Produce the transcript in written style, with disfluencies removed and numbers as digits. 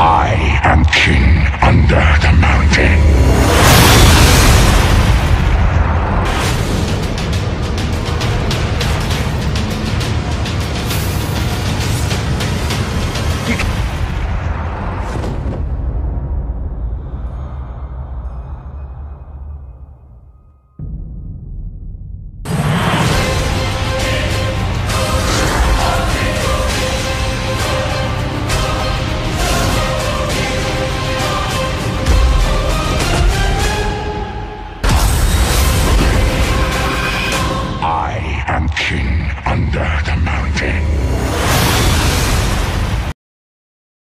I am king under the mountain.